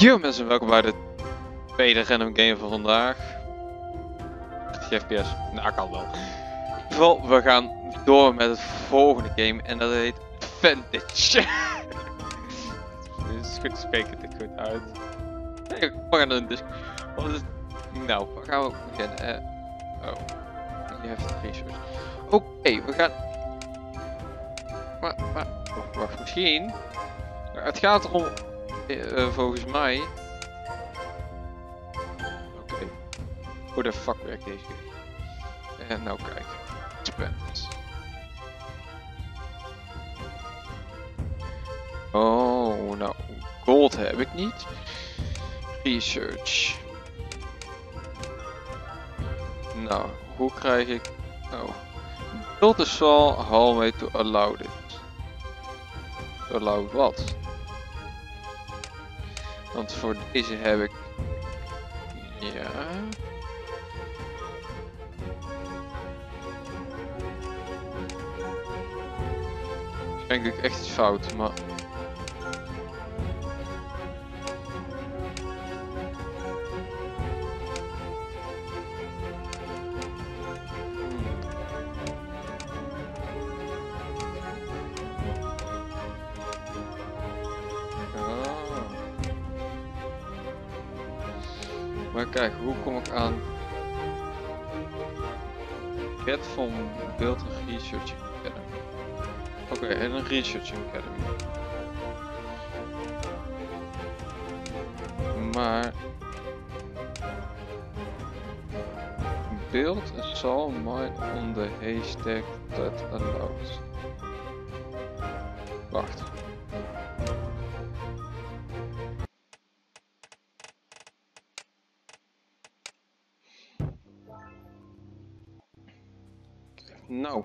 Yo mensen, welkom bij de tweede random game van vandaag. 30 fps, nou kan wel. In ieder geval, we gaan door met het volgende game en dat heet Advancity. Dus goed, spreek het dit goed uit. Nee, we gaan doen dus. Nou, waar gaan we beginnen? Oh, je hebt resources. Oké, we gaan. Maar, wacht, misschien. Het gaat erom. Volgens mij. Oké. Hoe de fuck werkt deze game? En nou kijk. Spannend. Oh, nou. Gold heb ik niet. Research. Nou, hoe krijg ik. Oh. Build the saw hallway to allow this. Allow wat? Want voor deze heb ik. Ja. Denk ik echt iets fout, maar. Maar kijk, hoe kom ik aan? Get from Build een Research Academy. Oké, en een Research Academy. Maar. Build a saw mine on the haystack that allows. Wacht. Nou,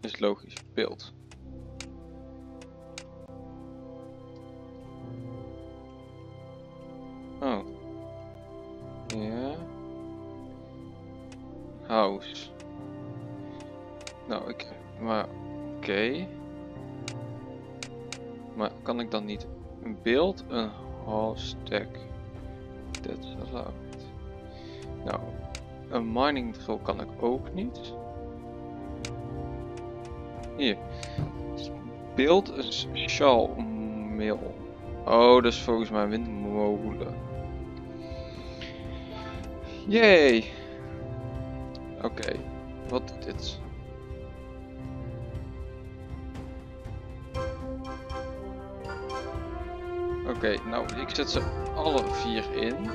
is logisch, beeld. Oh. Ja. Yeah. House. Nou, ik. Maar. Oké. Maar kan ik dan niet een beeld, een hashtag? That's allowed. Nou, een mining drill kan ik ook niet. Hier. Beeld een shawmill. Oh, dat is volgens mij windmolen. Yay! Oké, wat doet dit? Oké, nou ik zet ze alle vier in.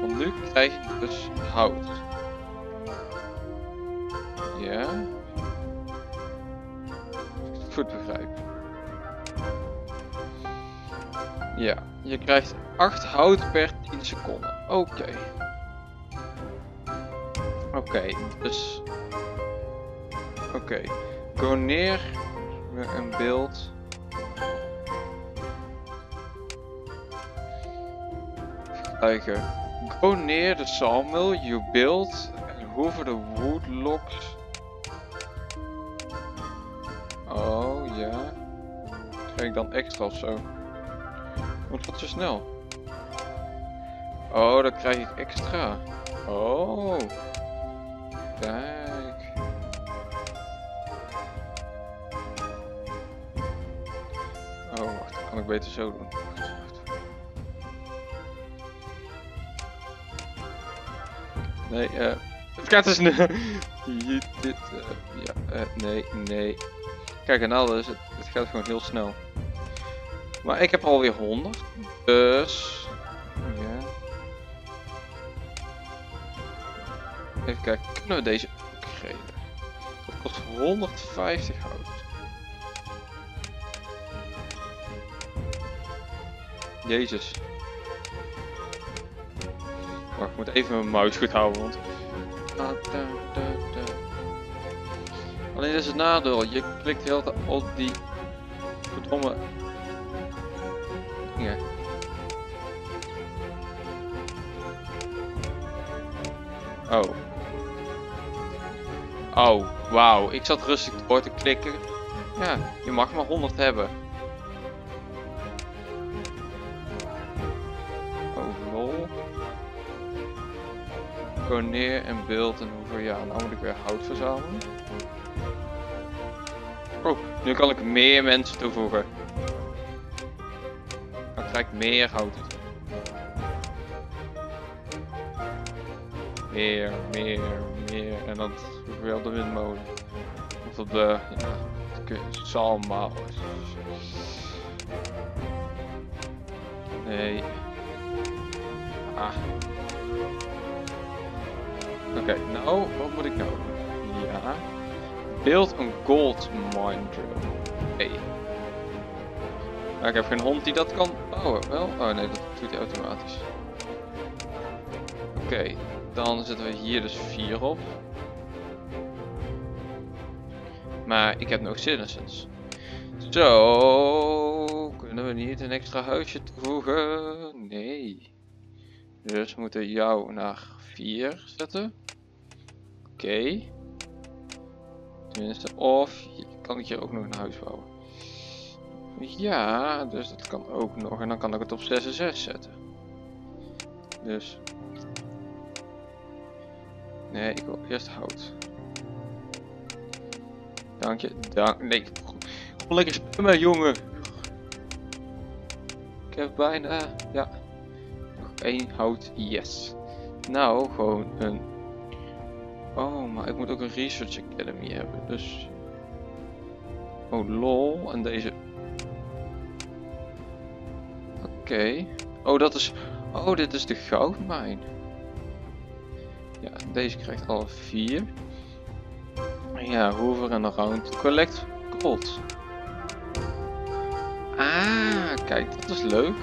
Want nu krijg ik dus hout. Ja. Yeah. Goed begrijp. Ja, je krijgt 8 hout per 10 seconden. Oké. Oké, dus. Oké. Go neer een beeld. Kijken. Go near the sawmill you build and hover the wood logs. Oh ja. Yeah. Krijg ik dan extra of zo? Want wat zo snel? Oh, dan krijg ik extra. Oh. Kijk. Oh, wacht. Dat kan ik beter zo doen. Nee, het gaat dus nu. Dit. Ja, nee. Kijk, en nou dus, het gaat gewoon heel snel. Maar ik heb alweer 100, dus. Ja. Even kijken, kunnen we deze upgraden? Dat kost 150 hout. Jezus. Wacht, ik moet even mijn muis goed houden, want. Alleen is het nadeel, je klikt heel de hele tijd op die verdomme dingen. Oh. Oh, wauw. Ik zat rustig door te klikken. Ja, je mag maar 100 hebben. gewoon neer en beeld en hoeveel jaar. Nou moet ik weer hout verzamelen. Oh, nu kan ik meer mensen toevoegen. Dan krijg ik meer hout. Meer. En dat is wel de windmolen. Of op de... Ja. Salma. Nee. Ah. Oké, nou, wat moet ik nou doen? Ja. Beeld een gold mine drill. Hey. Maar ik heb geen hond die dat kan bouwen, wel? Oh nee, dat doet hij automatisch. Oké, dan zetten we hier dus 4 op. Maar ik heb nog citizens. Zo kunnen we niet een extra huisje toevoegen. Nee. Dus we moeten jou naar 4 zetten. Oké. Tenminste, of kan ik hier ook nog een huis bouwen. Ja, dus dat kan ook nog. En dan kan ik het op 6 en 6 zetten. Dus. Nee, ik wil eerst hout. Dank je, nee, gewoon lekker spammen, jongen. Ik heb bijna, ja, nog 1 hout, yes. Nou, gewoon een... Oh, maar ik moet ook een Research Academy hebben, dus... Oh, lol, en deze... Oké. Oh, dat is... Oh, dit is de goudmijn. Ja, deze krijgt alle 4. Ja, hoever en around. Collect gold. Ah, kijk, dat is leuk.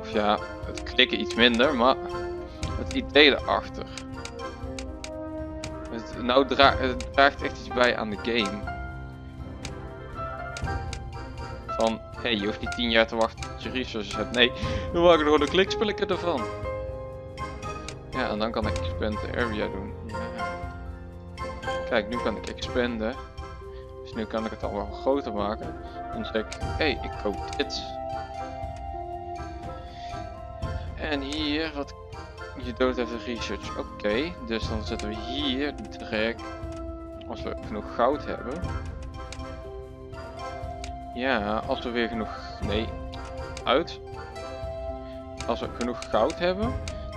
Of ja, het klikken iets minder, maar het idee erachter. Het, nou het draagt echt iets bij aan de game. Van, hé, hey, je hoeft niet 10 jaar te wachten tot je resources hebt. Nee, dan maak ik gewoon een klikspelletje ervan. Ja, en dan kan ik expand the area doen. Kijk, nu kan ik expanden. Dus nu kan ik het allemaal groter maken. En zeg ik, hé, ik koop dit. En hier, wat... Je doet even research. Oké, dus dan zetten we hier de track. Als we genoeg goud hebben. Ja, als we weer genoeg... Nee, uit. Als we genoeg goud hebben,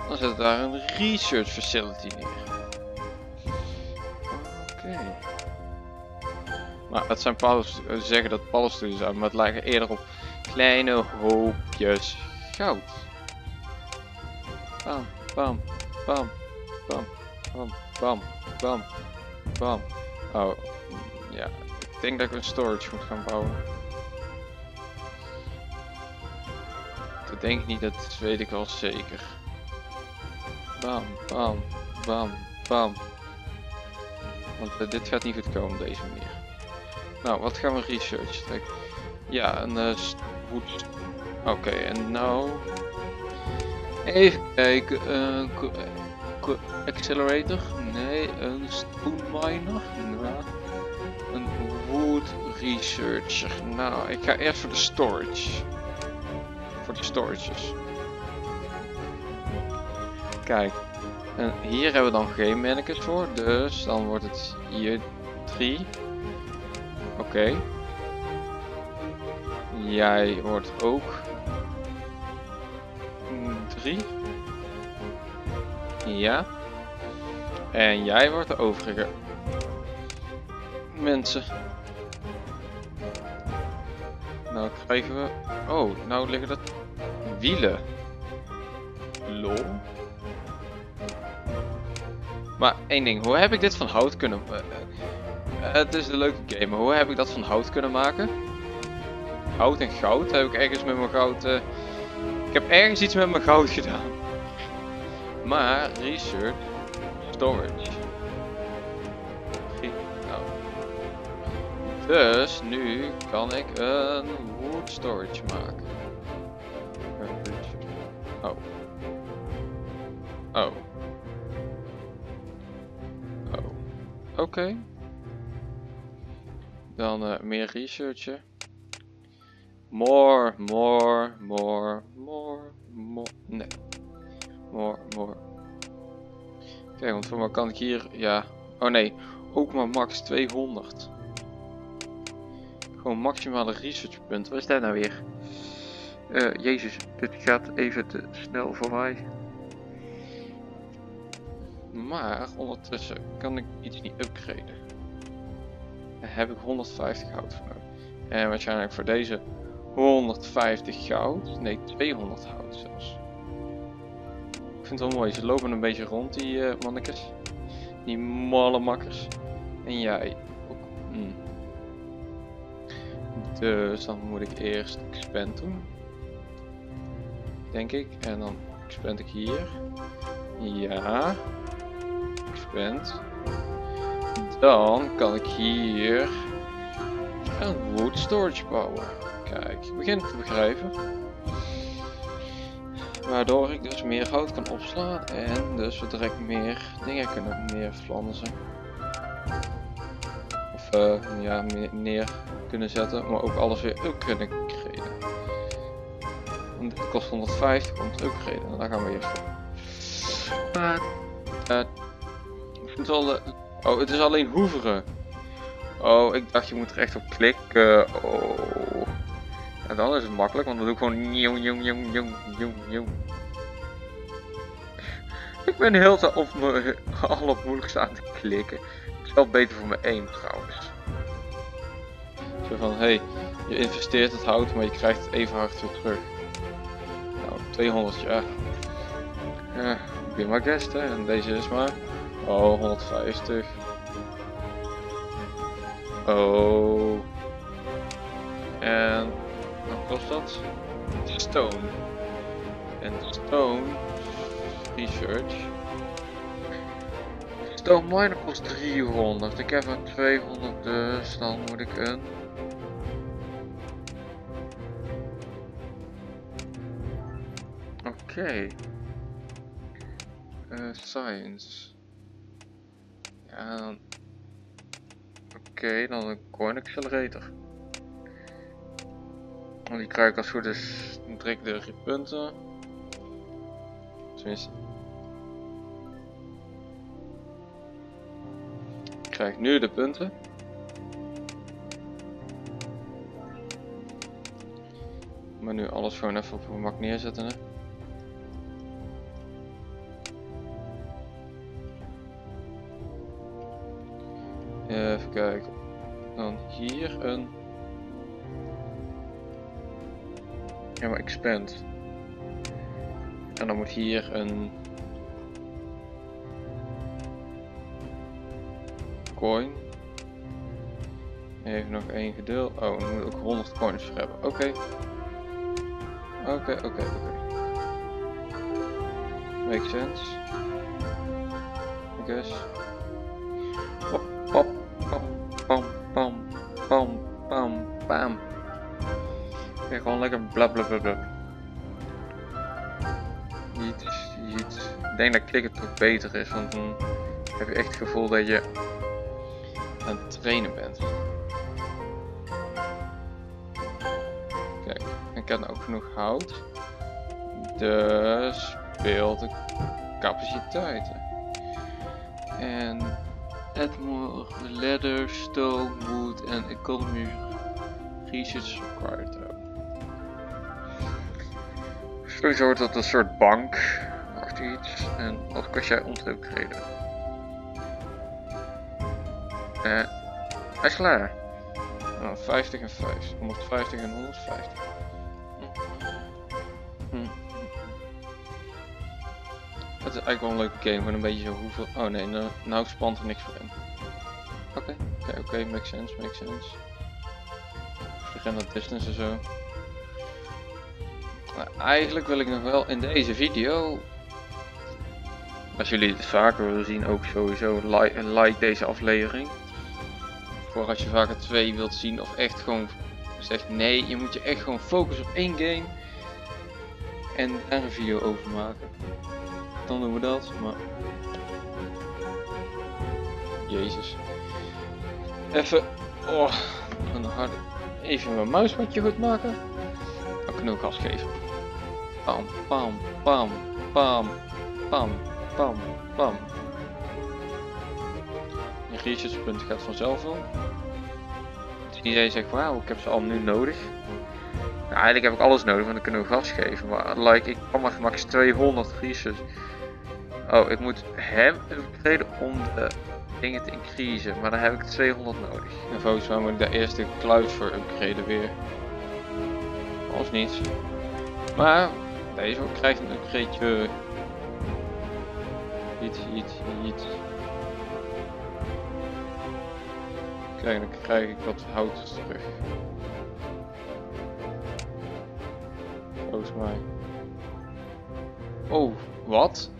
dan zetten we daar een research facility neer. Okay. Maar het zijn zeggen dat paddenstoelen zijn, maar het lijken eerder op kleine hoopjes goud. Bam, bam, bam, bam, bam, bam, bam, bam. Oh, ja. Ik denk dat ik een storage moet gaan bouwen. Dat denk ik niet, dat weet ik wel zeker. Bam, bam, bam, bam. Want dit gaat niet goed komen op deze manier. Nou, wat gaan we researchen? Like, ja, een wood. Oké, en nou... Even kijken, een accelerator? Nee, een spoon miner? Nou, een wood researcher. Nou, ik ga eerst voor de storage. Voor de storages. Kijk. En hier hebben we dan geen mannekes voor, dus dan wordt het hier 3. Oké. Jij wordt ook 3. Ja. En jij wordt de overige mensen. Nou krijgen we... Oh, nou liggen dat wielen. Lol. Maar één ding, hoe heb ik dit van hout kunnen... het is een leuke game, maar hoe heb ik dat van hout kunnen maken? Hout en goud, heb ik ergens met mijn goud... ik heb ergens iets met mijn goud gedaan. Maar, research, storage. Nou. Dus, nu kan ik een wood storage maken. Oh. Oh. Oké. Dan meer researchen. More. Nee. More. Kijk, want voor mij kan ik hier, ja, oh nee, ook maar max 200. Gewoon maximale researchpunt. Wat is dat nou weer? Jezus, dit gaat even te snel voor mij. Maar ondertussen kan ik iets niet upgraden. Daar heb ik 150 goud voor nodig. En waarschijnlijk voor deze 150 goud. Nee, 200 goud zelfs. Ik vind het wel mooi. Ze lopen een beetje rond, die mannetjes. Die malle makkers. En jij ook. Dus dan moet ik eerst expand doen. Denk ik. En dan expand ik hier. Ja. Expand. Dan kan ik hier een wood storage bouwen. Kijk, ik begin het te begrijpen. Waardoor ik dus meer hout kan opslaan en dus we direct meer dingen kunnen neerpflanzen. Of ja, neer kunnen zetten, maar ook alles weer up kunnen creëren. Want dit kost 150 om te upgraden en daar gaan we eerst voor. Maar ik vind wel de... Oh, het is alleen hoeveren. Oh, ik dacht je moet er echt op klikken. Oh. En dan is het makkelijk, want dan doe ik gewoon jong. Ik ben heel te op mijn allermoeilijkste aan te klikken. Het is wel beter voor mijn aim trouwens. Zo van, hey, je investeert het hout, maar je krijgt het even hard weer terug. Nou, 200 jaar. Ik ben maar guest, hè. En deze is maar... Oh, 150. Oh. En... wat kost dat? Stone. En stone... Research. Stone miner kost 300. Ik heb er 200, dus dan moet ik een... Oké. Science. Ja, dan... Oké, dan een coin accelerator. Want die krijg ik als goed is direct de 3 punten. Tenminste. Ik krijg nu de punten. Maar nu alles gewoon even op mijn mak neerzetten, hè. Even kijken. Dan hier een... Ja, maar expand. En dan moet hier een... Coin. Even nog één gedeel. Oh, dan moet ik ook 100 coins voor hebben. Oké. Makes sense. I guess. Pam. Kijk, gewoon lekker blablabla. Niet. Ik denk dat klikken toch beter is, want dan heb je echt het gevoel dat je aan het trainen bent. Kijk, ik heb ook genoeg hout. Dus speelt de capaciteiten. En... add more leather, stone, wood and economy research required. Sowieso wordt dat een soort bank achter iets. En wat kost jij ontdekking? Hij is klaar. Oh, 50 en 5. 150 en 150. Het is eigenlijk wel een leuke game, maar een beetje zo hoeveel... Oh nee, nou spant er niks voor in. Oké, makes sense. Verschillende distance en zo. Maar eigenlijk wil ik nog wel in deze video... Als jullie dit vaker willen zien, ook sowieso like deze aflevering. Voor als je vaker 2 wilt zien of echt gewoon zegt nee, je moet je echt gewoon focussen op één game. En daar een video over maken. Dan doen we dat, maar... Jezus. Even... Oh, een harde... Even mijn muismatje goed maken. Dan kan ik ook gas geven. Pam, pam, pam, pam, pam, pam, pam. Een researchpunt gaat vanzelf wel. Dus iedereen zegt wauw, ik heb ze al nu nodig. Nou, eigenlijk heb ik alles nodig, want dan kunnen we gas geven. Maar like, ik kan maar max 200 research. Oh, ik moet hem betreden om de dingen te increasen, maar dan heb ik 200 nodig. En volgens mij moet ik daar eerst de cloud voor upgraden weer. Of niet. Maar deze krijgt een upgradeje. Iets. Kijk, dan krijg ik wat hout terug. Volgens mij. Oh, wat?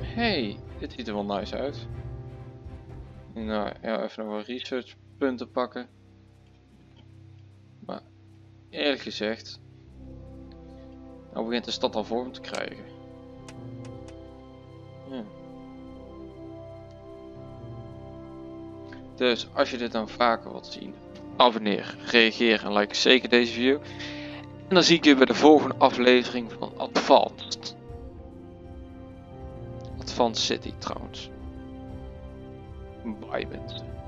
Hey, dit ziet er wel nice uit. Nou ja, even nog wat researchpunten pakken. Maar eerlijk gezegd, nou begint de stad al vorm te krijgen. Ja. Dus als je dit dan vaker wilt zien, abonneer, reageer en like zeker deze video. En dan zie ik je bij de volgende aflevering van Advancity trouwens. Bye mensen.